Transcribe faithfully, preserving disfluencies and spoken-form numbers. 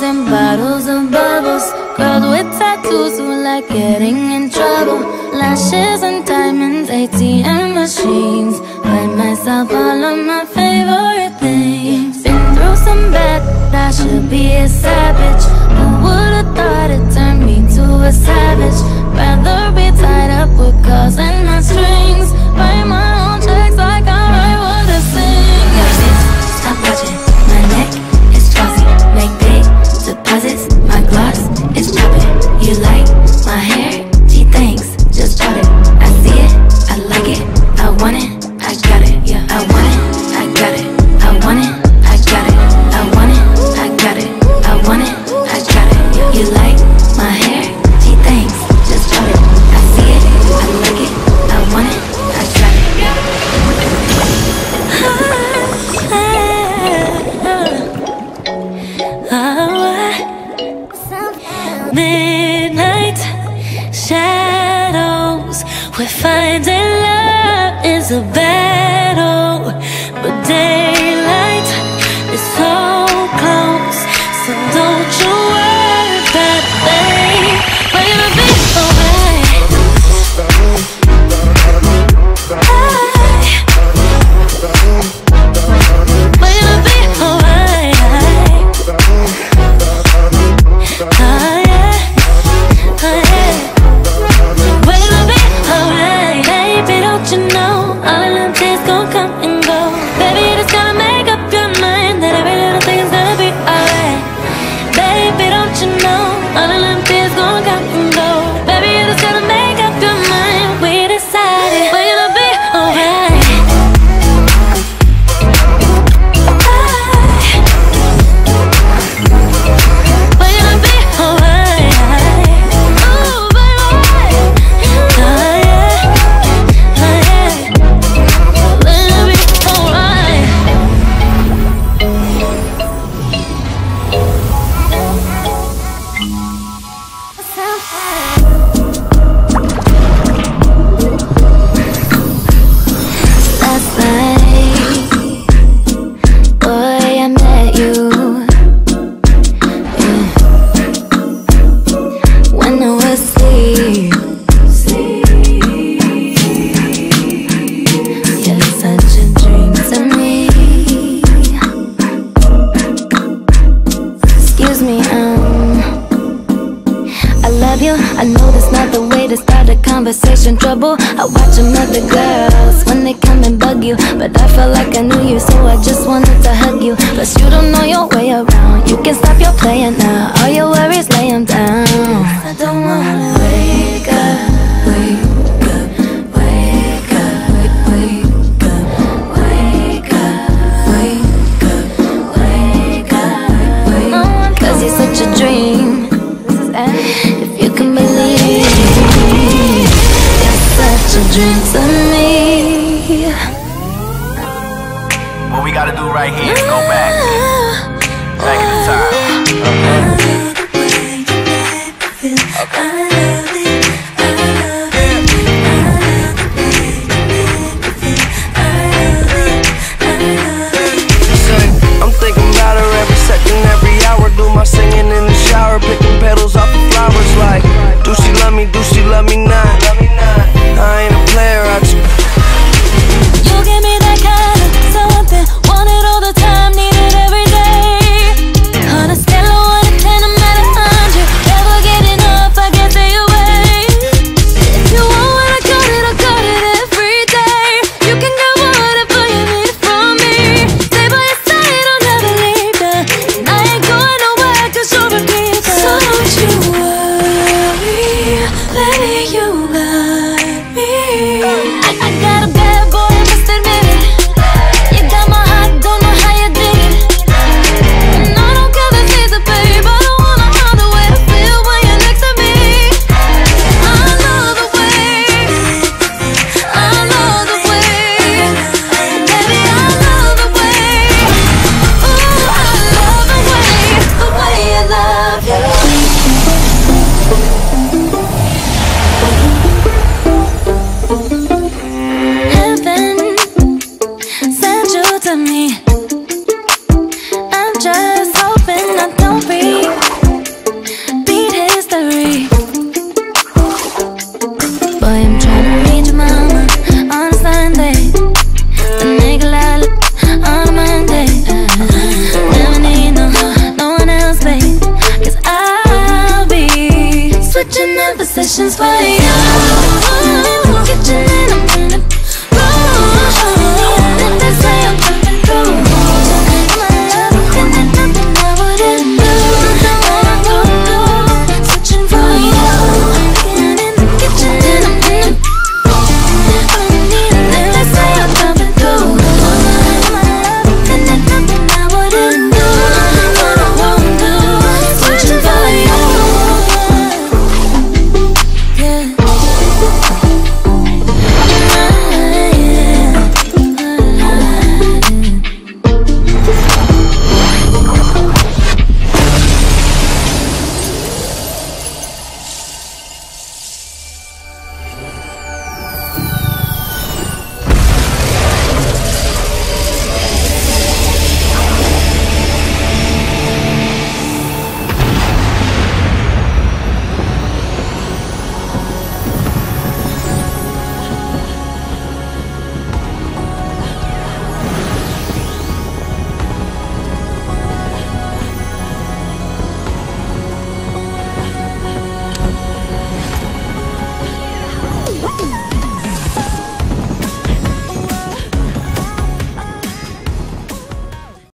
bottles and bottles of bubbles. Girls with tattoos who like getting in trouble. Lashes and diamonds, A T M machines. Buy myself all of my favorite things. Been through some bad, I should be a savage. Who would've thought it turned me to a savage? Rather be tied up with girls and my strings. Write my own checks like I write what I sing. Your bitch, stop watching. My neck is glossy. Make big deposits. My gloss is popping. You like my hair? She thinks. Just bought it. I see it. I like it. I want it. I got it. Yeah. I want it. I got it. I want it. I got it. I want it. I got it. I want it. I got it. Yeah. You like my hair? She thinks. Just bought it. I see it. I like it. I want it. I got it. Midnight shadows. We're finding love is a battle, but daylight is so close. So don't you worry about a thing. We're gonna be alright. We're gonna be alright. Oh yeah, oh yeah. We're gonna be alright. Baby, don't you know all of them things gon' come and go. Baby, you just gotta make up your mind that every little thing is gonna be alright. Baby, don't you know all of them things gon' come and go. Baby, you just gotta make up your mind. We decided we're gonna be alright. We're gonna be alright. Ooh, we're alright. Oh yeah, oh yeah. We're gonna be alright. Last night, boy, I met you. Mm. When I was asleep, you're such a dream to me. Excuse me, um, I love you. I know that's not the way to start a conversation. Trouble. I watch them other girls when they come and bug you, but I felt like I knew you, so I just wanted to hug you. Plus you don't know your way around. You can stop your playing now. All your worries, lay 'em down. I don't wanna wake up, wake up, wake up, wake up, wake up, wake up, wake up, wake up. Cause you're such a dream. If you can believe, you're such a dream to me. What we gotta do right here is go back, back in the time. Okay. Okay.